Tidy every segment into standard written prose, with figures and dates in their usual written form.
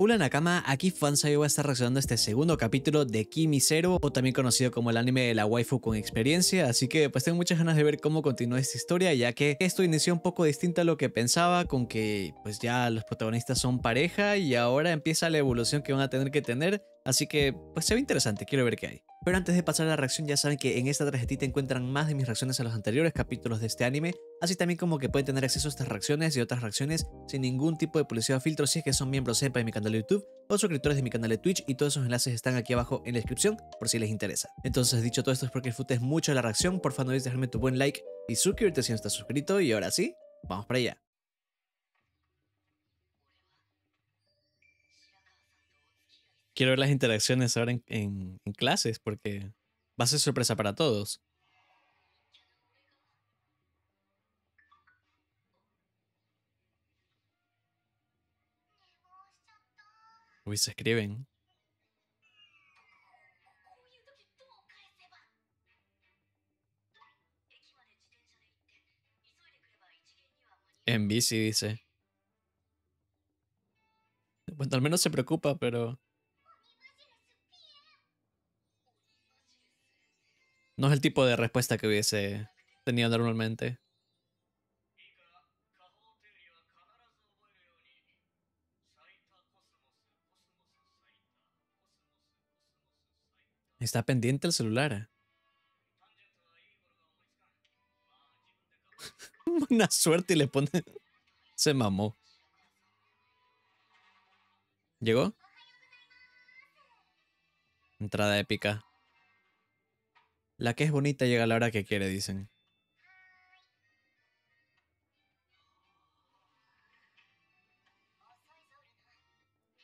Hola Nakama, aquí FuanZa y voy a estar reaccionando a este segundo capítulo de Kimi Zero, o también conocido como el anime de la waifu con experiencia, así que pues tengo muchas ganas de ver cómo continúa esta historia, ya que esto inició un poco distinta a lo que pensaba, con que pues ya los protagonistas son pareja y ahora empieza la evolución que van a tener que tener, así que pues se ve interesante, quiero ver qué hay. Pero antes de pasar a la reacción, ya saben que en esta tarjetita encuentran más de mis reacciones a los anteriores capítulos de este anime, así también como que pueden tener acceso a estas reacciones y otras reacciones sin ningún tipo de publicidad o filtro si es que son miembros Senpai de mi canal de YouTube o suscriptores de mi canal de Twitch, y todos esos enlaces están aquí abajo en la descripción por si les interesa. Entonces, dicho todo esto, espero que disfrutes mucho de la reacción, porfa no olvides dejarme tu buen like y suscribirte si no estás suscrito, y ahora sí, vamos para allá. Quiero ver las interacciones ahora en clases porque va a ser sorpresa para todos. Uy, se escriben. En bici, dice. Bueno, al menos se preocupa, pero... no es el tipo de respuesta que hubiese tenido normalmente. Está pendiente el celular. Buena suerte y le pone... se mamó. ¿Llegó? Entrada épica. La que es bonita llega a la hora que quiere, dicen.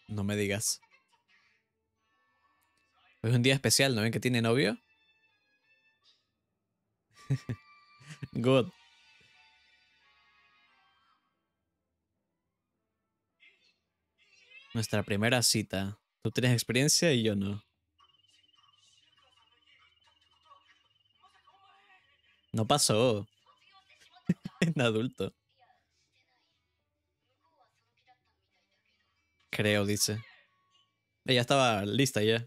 No me digas. Hoy es un día especial, ¿no ven que tiene novio? Good. Nuestra primera cita. Tú tienes experiencia y yo no. No pasó. En adulto. Creo, dice. Ella estaba lista ya.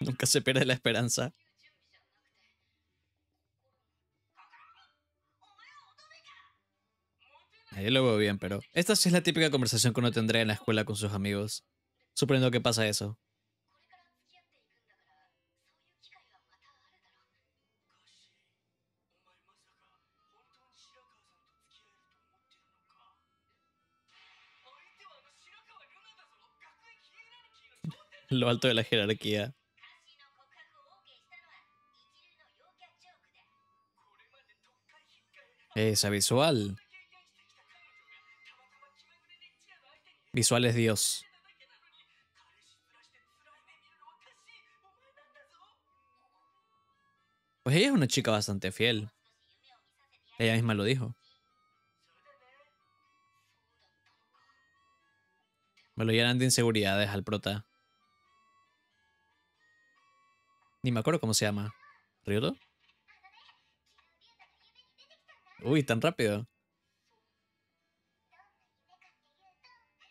Nunca se pierde la esperanza. Ahí lo veo bien, pero... esta sí es la típica conversación que uno tendría en la escuela con sus amigos. Suponiendo que pasa eso. Lo alto de la jerarquía. Esa visual. Visual es Dios. Pues ella es una chica bastante fiel. Ella misma lo dijo. Me lo llenan de inseguridades al prota. Ni me acuerdo cómo se llama. ¿Ryuto? Uy, tan rápido.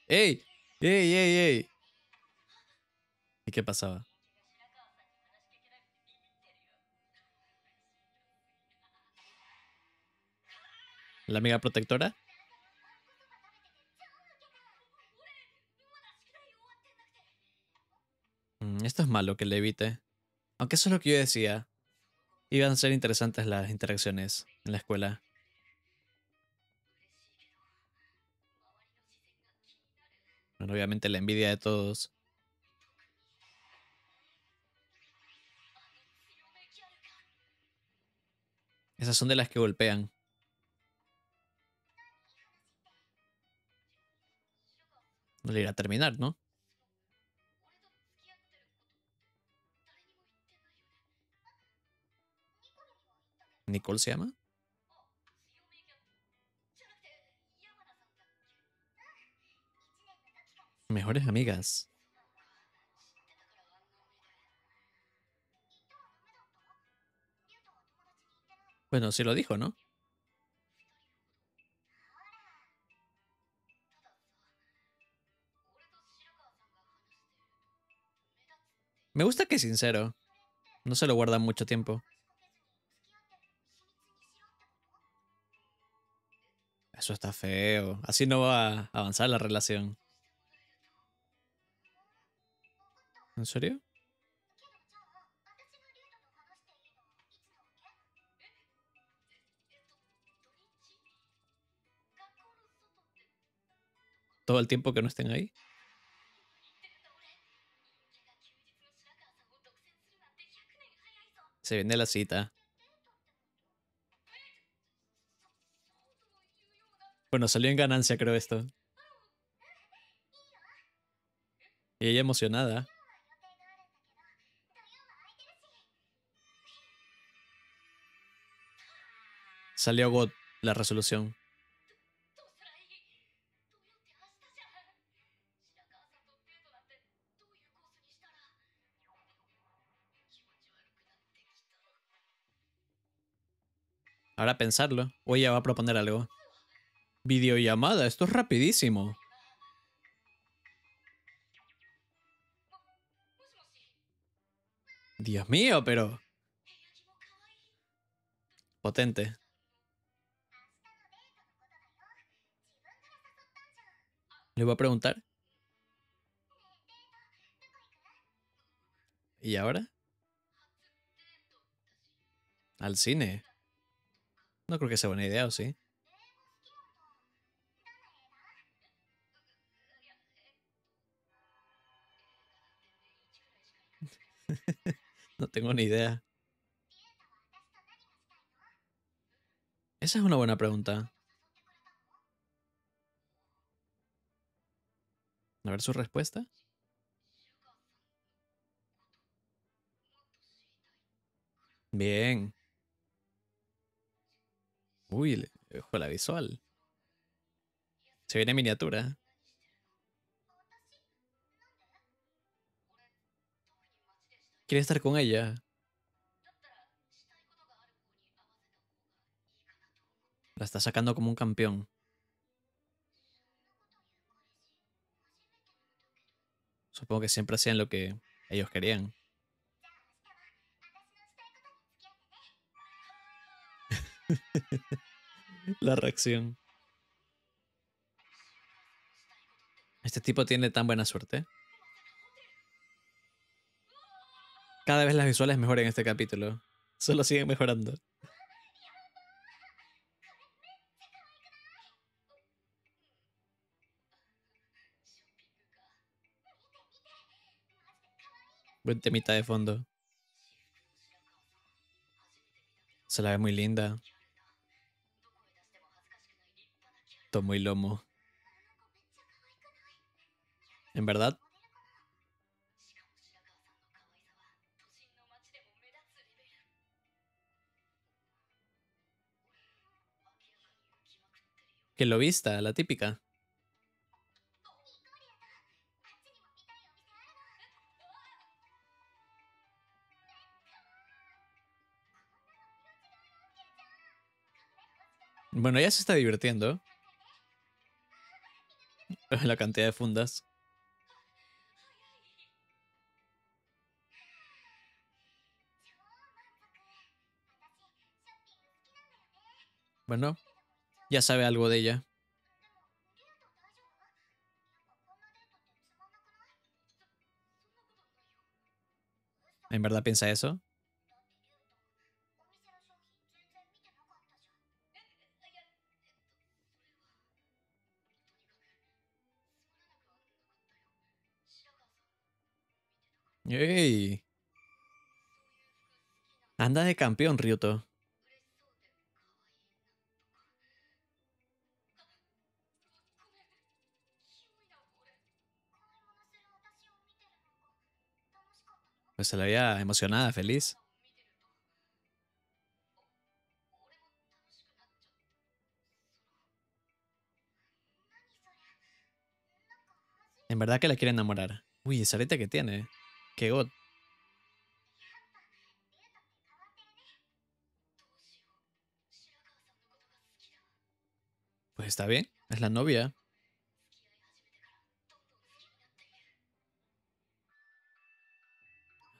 ¡Ey! ¡Ey, ey, ey! ¿Y qué pasaba? ¿La amiga protectora? Esto es malo que le evite. Aunque eso es lo que yo decía. Iban a ser interesantes las interacciones en la escuela. Bueno, obviamente la envidia de todos. Esas son de las que golpean. No le irá a terminar, ¿no? ¿Nicole se llama? Mejores amigas. Bueno, sí lo dijo, ¿no? Me gusta que es sincero. No se lo guarda mucho tiempo. Eso está feo. Así no va a avanzar la relación. ¿En serio? Todo el tiempo que no estén ahí. Se viene la cita. Bueno, salió en ganancia, creo, esto. Y ella emocionada. Salió God la resolución. Ahora pensarlo. O ella va a proponer algo. Videollamada, esto es rapidísimo. Dios mío, pero... potente. ¿Le voy a preguntar? ¿Y ahora? Al cine. No creo que sea buena idea, ¿o sí? No tengo ni idea. Esa es una buena pregunta. A ver su respuesta. Bien. Uy, la visual. Se viene miniatura. Quiere estar con ella. La está sacando como un campeón. Supongo que siempre hacían lo que ellos querían. La reacción. Este tipo tiene tan buena suerte. Cada vez las visuales mejoran en este capítulo. Solo siguen mejorando. Buen temita de fondo. Se la ve muy linda. Tomo y lomo. ¿En verdad? Que lo vista, la típica. Bueno, ya se está divirtiendo. La cantidad de fundas. Bueno, ya sabe algo de ella. ¿En verdad piensa eso? ¡Ey! Anda de campeón, Ryuto. Pues se la veía emocionada, feliz. En verdad que la quiere enamorar. Uy, esa areta que tiene. ¡Qué god! Pues está bien, es la novia.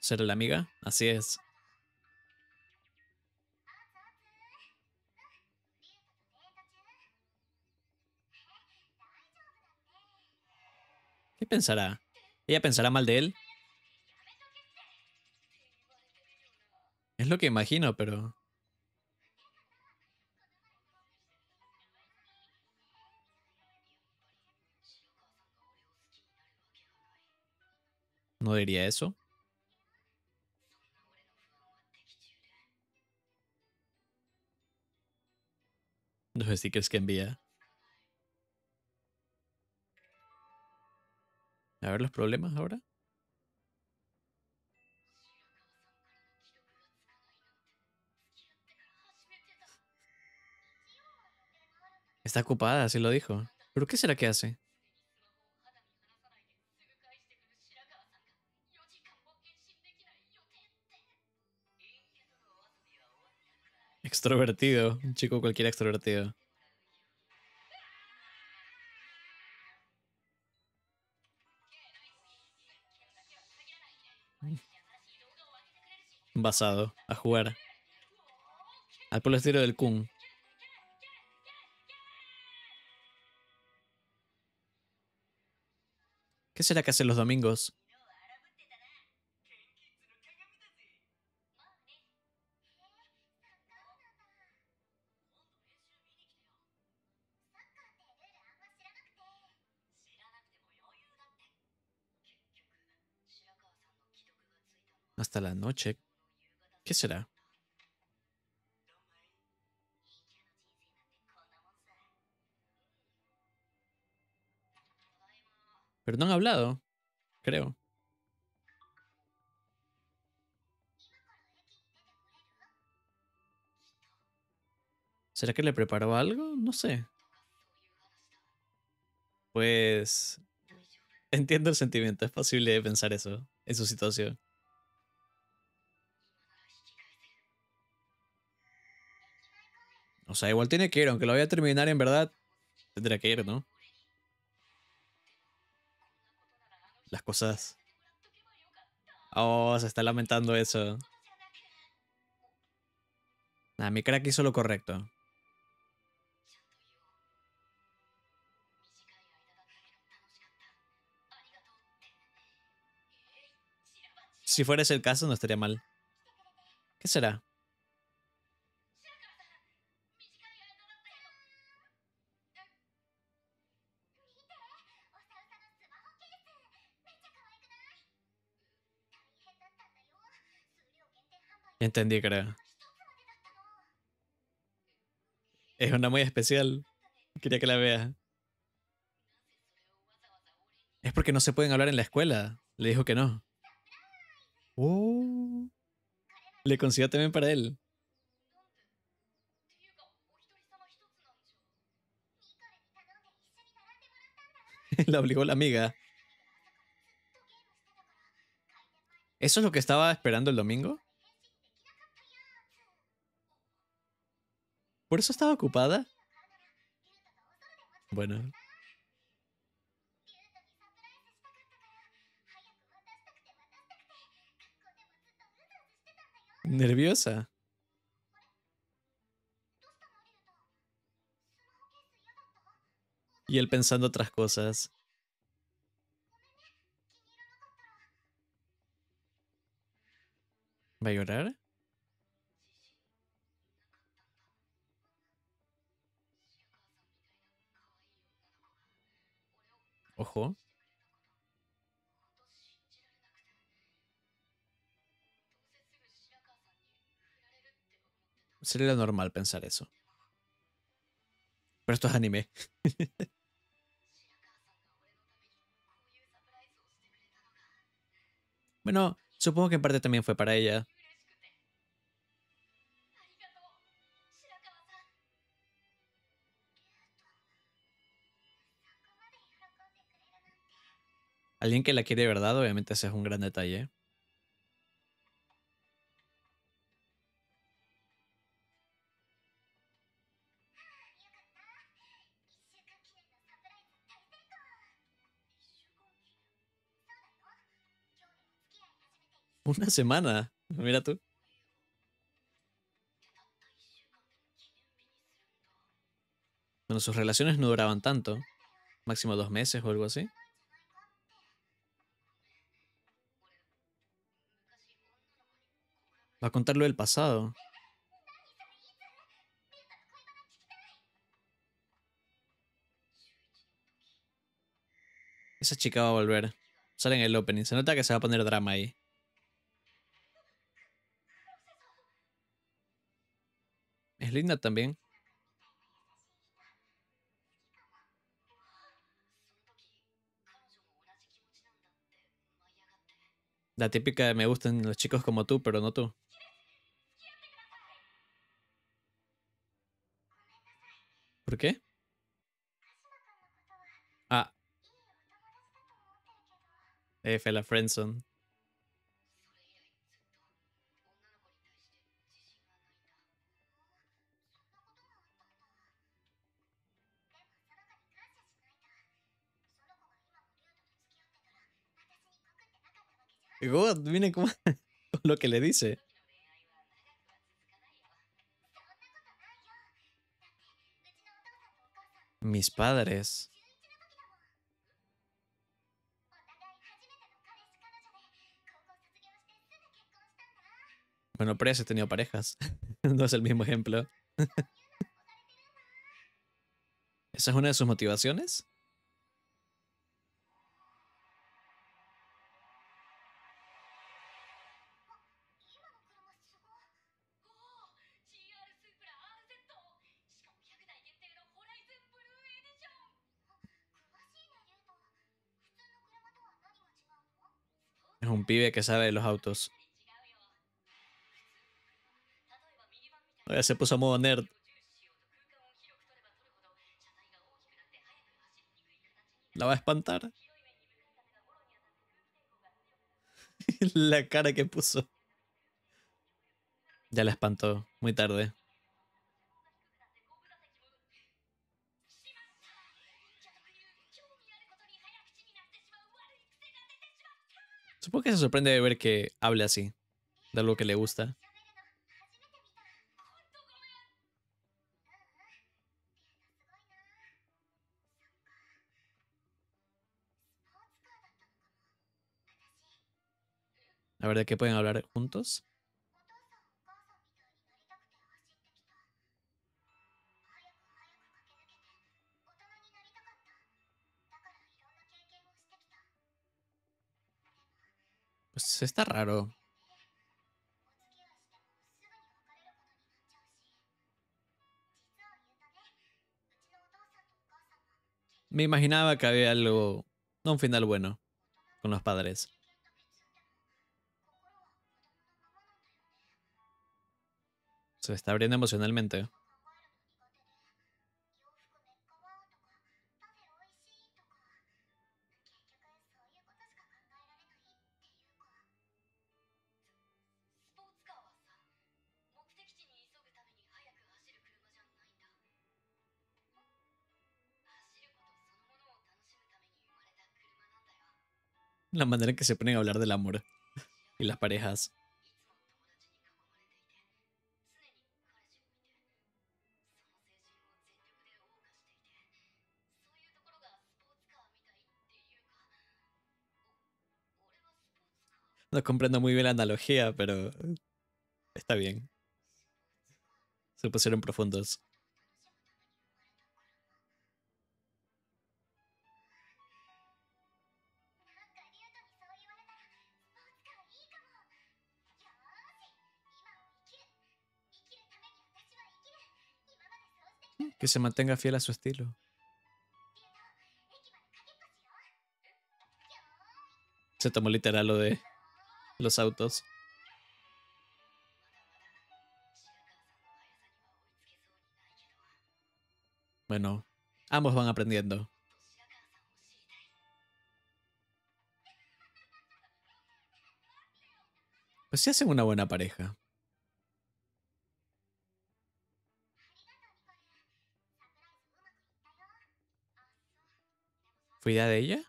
ser la amiga, así es. ¿Qué pensará? ¿Ella pensará mal de él? Es lo que imagino, pero... ¿No diría eso? Los stickers que envía. A ver los problemas ahora. Está ocupada, así lo dijo. ¿Pero qué será que hace? Extrovertido. Un chico cualquiera extrovertido. Basado. A jugar. Al polo estilo del Kun. ¿Qué será que hacen los domingos? Hasta la noche. ¿Qué será? Pero no han hablado, creo. ¿Será que le preparó algo? No sé. Pues... entiendo el sentimiento, es posible pensar eso, en su situación. O sea, igual tiene que ir, aunque lo vaya a terminar en verdad, tendrá que ir, ¿no? Las cosas... Oh, se está lamentando eso. Nah, mi crack hizo lo correcto. Si fuera ese el caso, no estaría mal. ¿Qué será? Entendí, creo. Es una muy especial. Quería que la vea. Es porque no se pueden hablar en la escuela. Le dijo que no. Oh. Le consiguió también para él. La obligó la amiga. ¿Eso es lo que estaba esperando el domingo? ¿Por eso estaba ocupada? Bueno. Nerviosa. Y él pensando otras cosas. ¿Va a llorar? Ojo. Sería normal pensar eso. Pero esto es anime. Bueno, supongo que en parte también fue para ella. Alguien que la quiere de verdad, obviamente ese es un gran detalle. Una semana. Mira tú. Bueno, sus relaciones no duraban tanto. Máximo 2 meses o algo así. Va a contar lo del pasado. Esa chica va a volver. Sale en el opening. Se nota que se va a poner drama ahí. Es linda también. La típica de me gustan los chicos como tú, pero no tú. ¿Por qué? Ah. F la friendzone. God, miren cómo lo que le dice. Mis padres. Bueno, pero ya se ha tenido parejas. No es el mismo ejemplo. ¿Esa es una de sus motivaciones? Un pibe que sabe de los autos. Ya se puso a modo nerd. La va a espantar. La cara que puso. Ya la espantó. Muy tarde. Supongo que se sorprende de ver que hable así, de algo que le gusta. A ver, ¿de qué pueden hablar juntos? Pues está raro. Me imaginaba que había algo, no un final bueno con los padres. Se está abriendo emocionalmente. La manera en que se ponen a hablar del amor y las parejas. No comprendo muy bien la analogía, pero está bien. Se pusieron profundos. Que se mantenga fiel a su estilo. Se tomó literal lo de los autos. Bueno, ambos van aprendiendo. Pues sí hacen una buena pareja. ¿Fue idea de ella?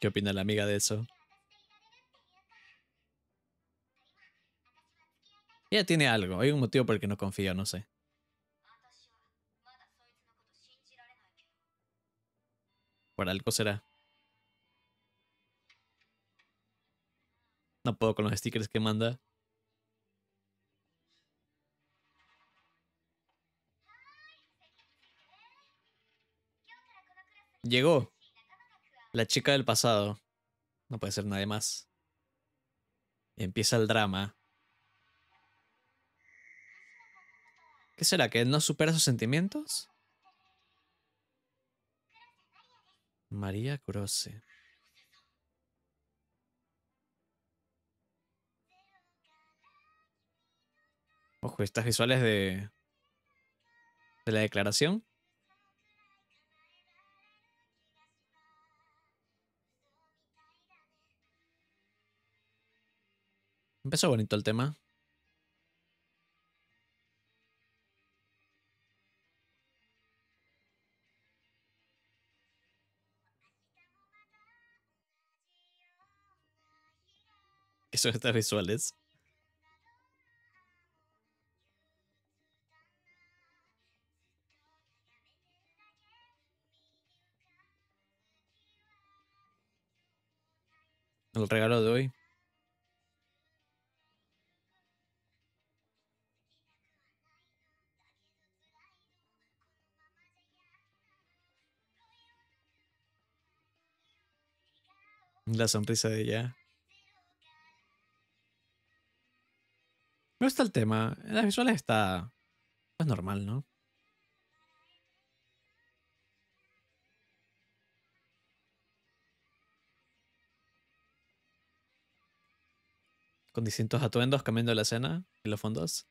¿Qué opina la amiga de eso? Ella tiene algo, hay un motivo por el que no confío, no sé. Por algo será. No puedo con los stickers que manda. Llegó. La chica del pasado. No puede ser nadie más. Empieza el drama. ¿Qué será? ¿Que él no supera sus sentimientos? María Croce. Ojo, estas visuales de la declaración. Empezó bonito el tema. ¿Qué son estas visuales? El regalo de hoy. La sonrisa de ella. Me gusta el tema. En las visuales está... es normal, ¿no? Con distintos atuendos cambiando la escena y los fondos.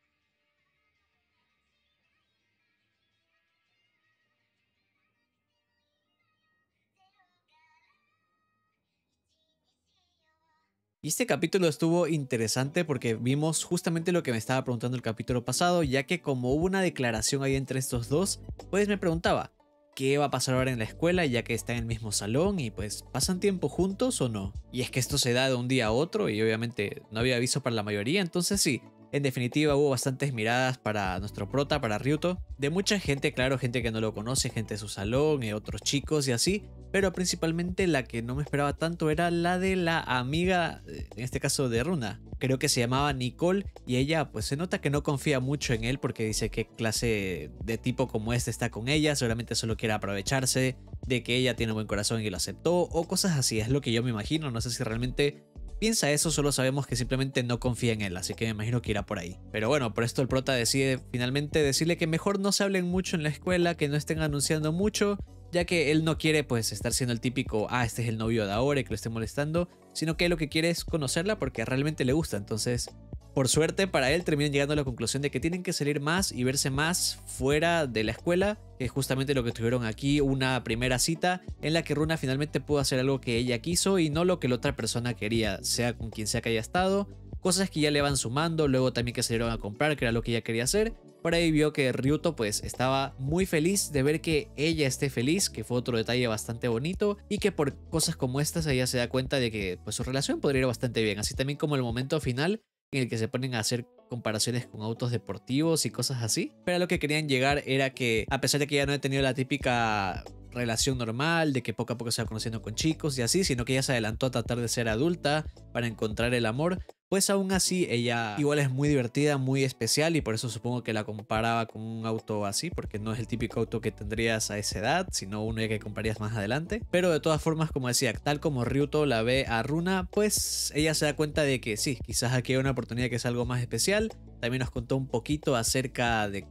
Y este capítulo estuvo interesante porque vimos justamente lo que me estaba preguntando el capítulo pasado, ya que como hubo una declaración ahí entre estos dos, pues me preguntaba ¿qué va a pasar ahora en la escuela ya que está en el mismo salón y pues pasan tiempo juntos o no? Y es que esto se da de un día a otro y obviamente no había aviso para la mayoría, entonces sí. En definitiva hubo bastantes miradas para nuestro prota, para Ryuto, de mucha gente, claro, gente que no lo conoce, gente de su salón, otros chicos y así, pero principalmente la que no me esperaba tanto era la de la amiga, en este caso de Runa, creo que se llamaba Nicole, y ella pues se nota que no confía mucho en él porque dice qué clase de tipo como este está con ella, seguramente solo quiere aprovecharse de que ella tiene un buen corazón y lo aceptó, o cosas así, es lo que yo me imagino, no sé si realmente... piensa eso, solo sabemos que simplemente no confía en él, así que me imagino que irá por ahí. Pero bueno, por esto el prota decide finalmente decirle que mejor no se hablen mucho en la escuela, que no estén anunciando mucho, ya que él no quiere pues estar siendo el típico, este es el novio de ahora y que lo esté molestando, sino que lo que quiere es conocerla porque realmente le gusta, entonces... por suerte para él terminan llegando a la conclusión de que tienen que salir más y verse más fuera de la escuela, que es justamente lo que tuvieron aquí, una primera cita en la que Runa finalmente pudo hacer algo que ella quiso y no lo que la otra persona quería, sea con quien sea que haya estado, cosas que ya le van sumando, luego también que salieron a comprar, que era lo que ella quería hacer. Por ahí vio que Ryuto pues estaba muy feliz de ver que ella esté feliz, que fue otro detalle bastante bonito, y que por cosas como estas ella se da cuenta de que pues su relación podría ir bastante bien, así también como el momento final en el que se ponen a hacer comparaciones con autos deportivos y cosas así. Pero lo que querían llegar era que, a pesar de que ya no he tenido la típica relación normal, de que poco a poco se va conociendo con chicos y así, sino que ella se adelantó a tratar de ser adulta para encontrar el amor, pues aún así ella igual es muy divertida, muy especial, y por eso supongo que la comparaba con un auto así, porque no es el típico auto que tendrías a esa edad, sino uno que comprarías más adelante. Pero de todas formas, como decía, tal como Ryuto la ve a Runa, pues ella se da cuenta de que sí, quizás aquí hay una oportunidad que es algo más especial. También nos contó un poquito acerca de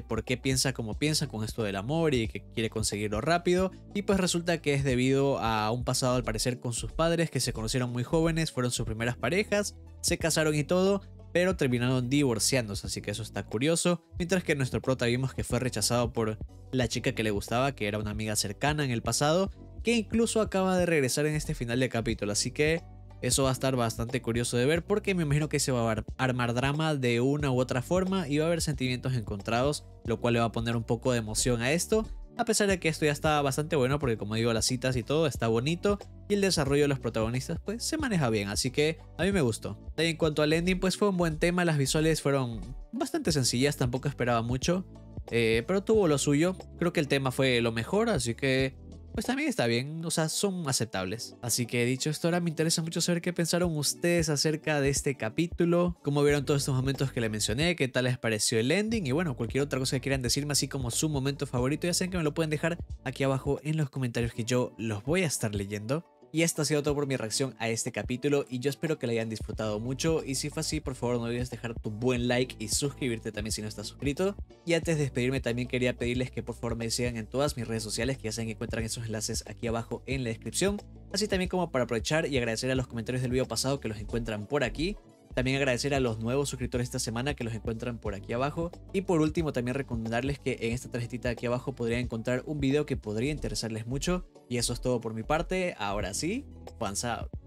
por qué piensa como piensa con esto del amor y que quiere conseguirlo rápido, y pues resulta que es debido a un pasado al parecer con sus padres, que se conocieron muy jóvenes, fueron sus primeras parejas, se casaron y todo, pero terminaron divorciándose, así que eso está curioso. Mientras que nuestro prota vimos que fue rechazado por la chica que le gustaba, que era una amiga cercana en el pasado, que incluso acaba de regresar en este final de capítulo, así que... eso va a estar bastante curioso de ver porque me imagino que se va a armar drama de una u otra forma y va a haber sentimientos encontrados, lo cual le va a poner un poco de emoción a esto. a pesar de que esto ya está bastante bueno porque, como digo, las citas y todo está bonito y el desarrollo de los protagonistas pues se maneja bien, así que a mí me gustó. Y en cuanto al ending pues fue un buen tema, las visuales fueron bastante sencillas, tampoco esperaba mucho, pero tuvo lo suyo. Creo que el tema fue lo mejor, así que pues también está bien, o sea, son aceptables. Así que dicho esto, ahora me interesa mucho saber qué pensaron ustedes acerca de este capítulo, cómo vieron todos estos momentos que les mencioné, qué tal les pareció el ending y bueno, cualquier otra cosa que quieran decirme, así como su momento favorito, ya saben que me lo pueden dejar aquí abajo en los comentarios que yo los voy a estar leyendo. Y esto ha sido todo por mi reacción a este capítulo y yo espero que lo hayan disfrutado mucho, y si fue así por favor no olvides dejar tu buen like y suscribirte también si no estás suscrito. Y antes de despedirme también quería pedirles que por favor me sigan en todas mis redes sociales, que ya saben que encuentran esos enlaces aquí abajo en la descripción, así también como para aprovechar y agradecer a los comentarios del video pasado que los encuentran por aquí. También agradecer a los nuevos suscriptores esta semana que los encuentran por aquí abajo. Y por último también recomendarles que en esta tarjetita de aquí abajo podrían encontrar un video que podría interesarles mucho. Y eso es todo por mi parte. Ahora sí, FuanZa out.